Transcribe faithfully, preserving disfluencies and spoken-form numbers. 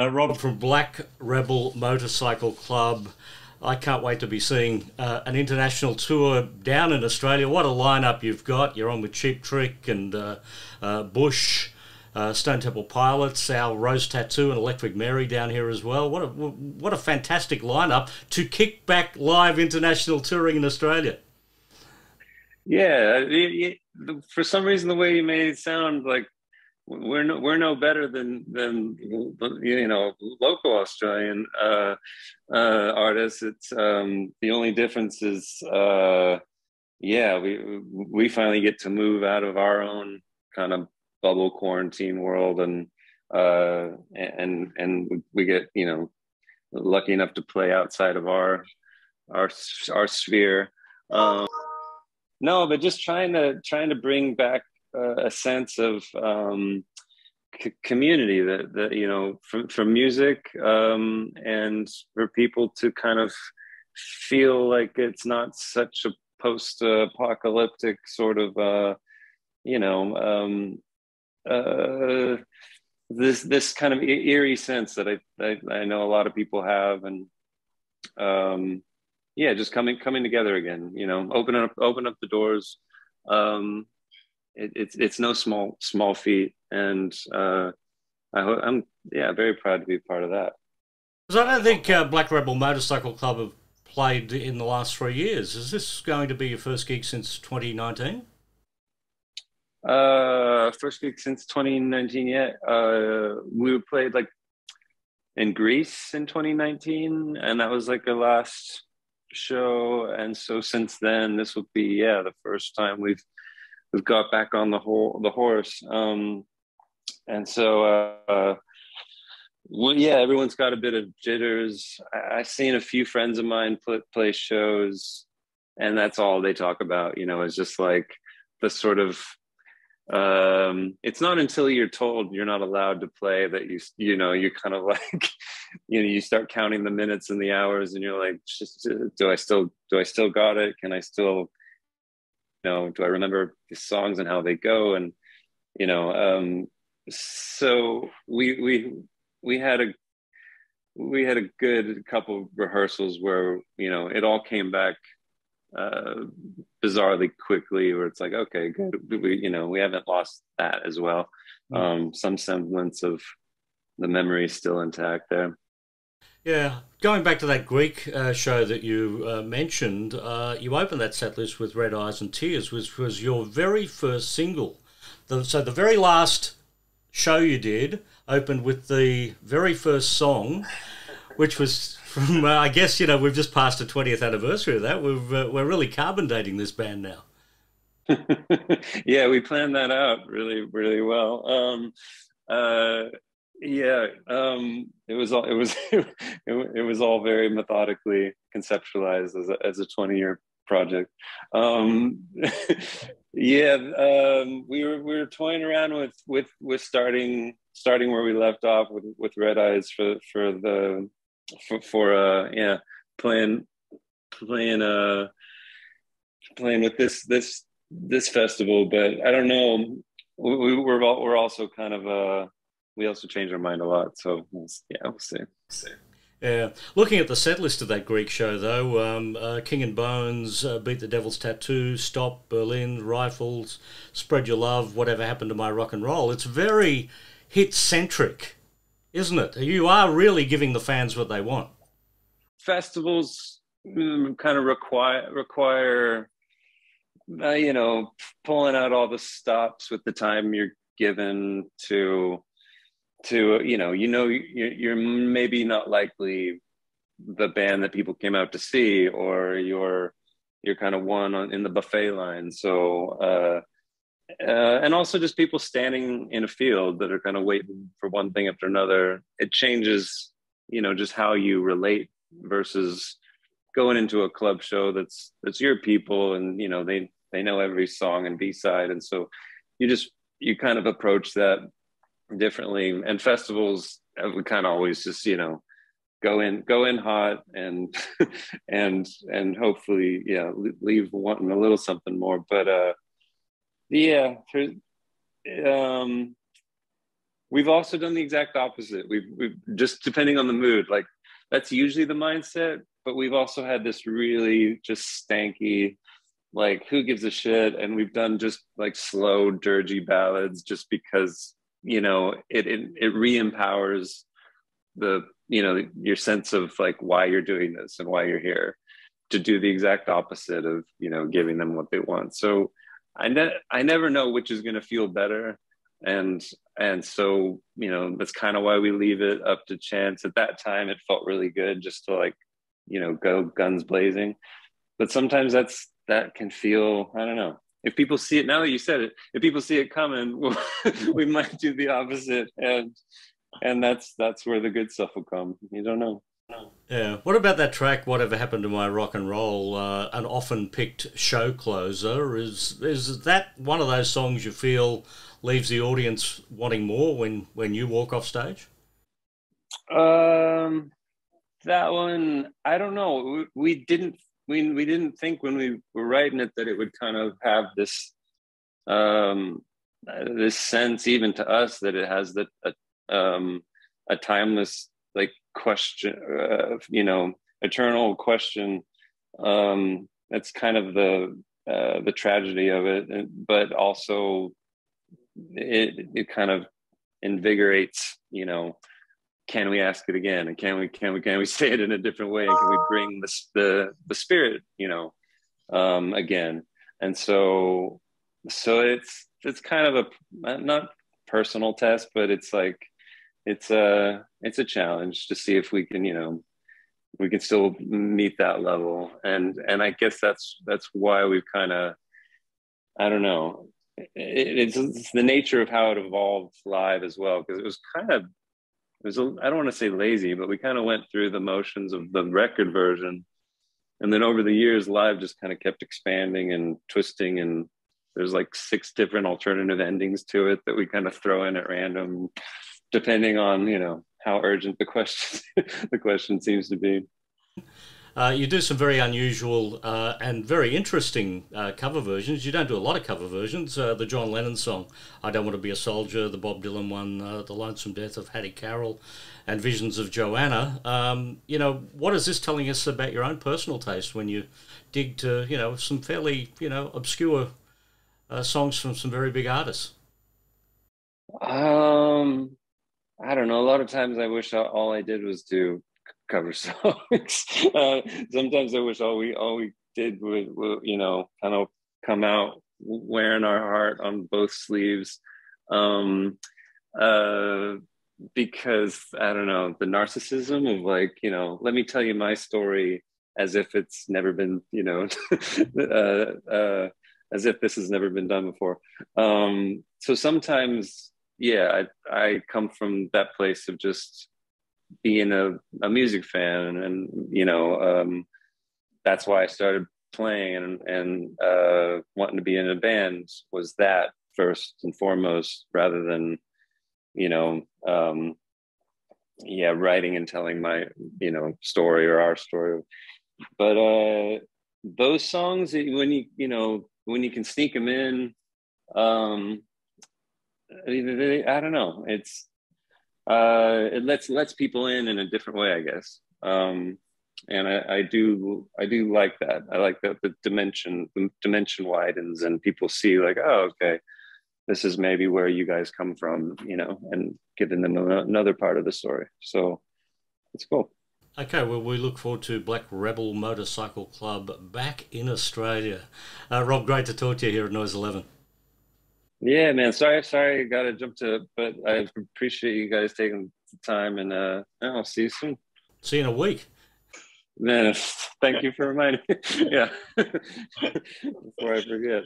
Uh, Rob from Black Rebel Motorcycle Club. I can't wait to be seeing uh, an international tour down in Australia. What a lineup you've got. You're on with Cheap Trick and uh, uh, Bush, uh, Stone Temple Pilots, our Rose Tattoo and Electric Mary down here as well. What a, what a fantastic lineup to kick back live international touring in Australia. Yeah, it, it, for some reason the way you made it sound like we're no, we're no better than than you know local Australian uh, uh, artists. It's um, the only difference is uh, yeah we we finally get to move out of our own kind of bubble quarantine world, and uh, and and we get you know lucky enough to play outside of our our our sphere. Um, no, but just trying to trying to bring back Uh, a sense of um, c community that, that, you know, for, for music um, and for people to kind of feel like it's not such a post-apocalyptic sort of, uh, you know, um, uh, this this kind of eerie sense that I, I, I know a lot of people have. And um, yeah, just coming coming together again, you know, open up, open up the doors. Um, It, it's it's no small small feat, and uh, I hope, I'm yeah very proud to be part of that. Because I don't think uh, Black Rebel Motorcycle Club have played in the last three years. Is this going to be your first gig since twenty nineteen? Uh, first gig since twenty nineteen. Yeah, uh, we played like in Greece in twenty nineteen, and that was like the last show. And so since then, this would be yeah the first time we've. We've got back on the whole the horse, um, and so uh, well, yeah, everyone's got a bit of jitters. I, I've seen a few friends of mine play, play shows, and that's all they talk about. You know, it's just like the sort of. Um, it's not until you're told you're not allowed to play that you you know you kind of like you know you start counting the minutes and the hours, and you're like, do I still do I still got it? Can I still? You know, do I remember the songs and how they go? And you know, um, so we we we had a we had a good couple of rehearsals where you know it all came back uh, bizarrely quickly. Where it's like, okay, good, we, you know, we haven't lost that as well. Um, some semblance of the memory is still intact there. Yeah, going back to that Greek uh, show that you uh, mentioned, uh, you opened that set list with Red Eyes and Tears, which was your very first single. The, so the very last show you did opened with the very first song, which was from, uh, I guess, you know, we've just passed the twentieth anniversary of that. We've, uh, we're really carbon dating this band now. Yeah, we planned that out really, really well. Um, uh, yeah um it was all it was it, it was all very methodically conceptualized as a, as a twenty year project. um yeah um we were we were toying around with with with starting starting where we left off with with Red Eyes for for the for, for uh yeah playing playing uh playing with this this this festival, but I don't know, we we're all, we're also kind of uh we also change our mind a lot, so yeah, we'll see. We'll see. Yeah, looking at the set list of that Greek show, though, um, uh, King and Bones, uh, Beat the Devil's Tattoo, Stop, Berlin, Rifles, Spread Your Love, Whatever Happened to My Rock and Roll. It's very hit-centric, isn't it? You are really giving the fans what they want. Festivals mm, kind of require require uh, you know pulling out all the stops with the time you're given to. to you know you know you're, you're maybe not likely the band that people came out to see, or you're you're kind of one on in the buffet line, so uh, uh and also just people standing in a field that are kind of waiting for one thing after another. It changes you know just how you relate versus going into a club show that's that's your people, and you know they they know every song and B-side, and so you just you kind of approach that differently. And festivals, we kind of always just you know go in go in hot and and and hopefully yeah leave wanting a little something more, but uh yeah um We've also done the exact opposite. We've, we've just, depending on the mood, like that's usually the mindset, but we've also had this really just stanky, like who gives a shit? And we've done just like slow, dirgy ballads just because, you know, it, it, it re-empowers the, you know, your sense of like why you're doing this and why you're here, to do the exact opposite of, you know, giving them what they want. So I, ne I never know which is going to feel better. And, and so, you know, that's kind of why we leave it up to chance. At that time, it felt really good just to like, you know, go guns blazing. But sometimes that's, that can feel, I don't know. If people see it, now that you said it, if people see it coming, we'll, we might do the opposite. And, and that's, that's where the good stuff will come. You don't know. Yeah. What about that track, Whatever Happened to My Rock and Roll, uh, an often picked show closer? Is, is that one of those songs you feel leaves the audience wanting more when, when you walk off stage? Um, that one, I don't know. We, we didn't, we, we didn't think when we were writing it that it would kind of have this, um, this sense, even to us, that it has that, uh, um, a timeless, like question, uh, you know, eternal question. Um, that's kind of the, uh, the tragedy of it, but also it, it kind of invigorates, you know, can we ask it again? And can we, can we, can we say it in a different way? And can we bring the, the, the spirit, you know, um, again? And so, so it's, it's kind of a, not personal test, but it's like, it's a, it's a challenge to see if we can, you know, we can still meet that level. And, and I guess that's, that's why we've kind of, I don't know, it, it's, it's the nature of how it evolved live as well. Cause it was kind of, it was, a, I don't want to say lazy, but we kind of went through the motions of the record version. And then over the years, live just kind of kept expanding and twisting, and there's like six different alternative endings to it that we kind of throw in at random, depending on, you know, how urgent the question the question seems to be. Uh, you do some very unusual uh, and very interesting uh, cover versions. You don't do a lot of cover versions. Uh, the John Lennon song, I Don't Want to Be a Soldier, the Bob Dylan one, uh, The Lonesome Death of Hattie Carroll, and Visions of Johanna. Um, you know, what is this telling us about your own personal taste when you dig to, you know, some fairly, you know, obscure uh, songs from some very big artists? Um... I don't know. A lot of times I wish all I did was do cover songs. uh, sometimes I wish all we all we did was, you know, kind of come out wearing our heart on both sleeves. Um, uh, because, I don't know, the narcissism of like, you know, let me tell you my story as if it's never been, you know, uh, uh, as if this has never been done before. Um, so sometimes... Yeah, I, I come from that place of just being a, a music fan, and, you know, um, that's why I started playing and, and uh, wanting to be in a band was that first and foremost, rather than, you know, um, yeah, writing and telling my, you know, story or our story. But uh, those songs, when you, you know, when you can sneak them in, um, I don't know. It's uh, it lets lets people in in a different way, I guess. Um, and I, I do I do like that. I like that the dimension the dimension widens and people see like, oh, okay, this is maybe where you guys come from, you know, and giving them another part of the story. So it's cool. Okay, well, we look forward to Black Rebel Motorcycle Club back in Australia. Uh, Rob, great to talk to you here at Noise eleven. Yeah, man. Sorry, sorry. I got to jump to it, but I appreciate you guys taking the time, and uh, I'll see you soon. See you in a week. Man, thank you for reminding me. Yeah. Before I forget.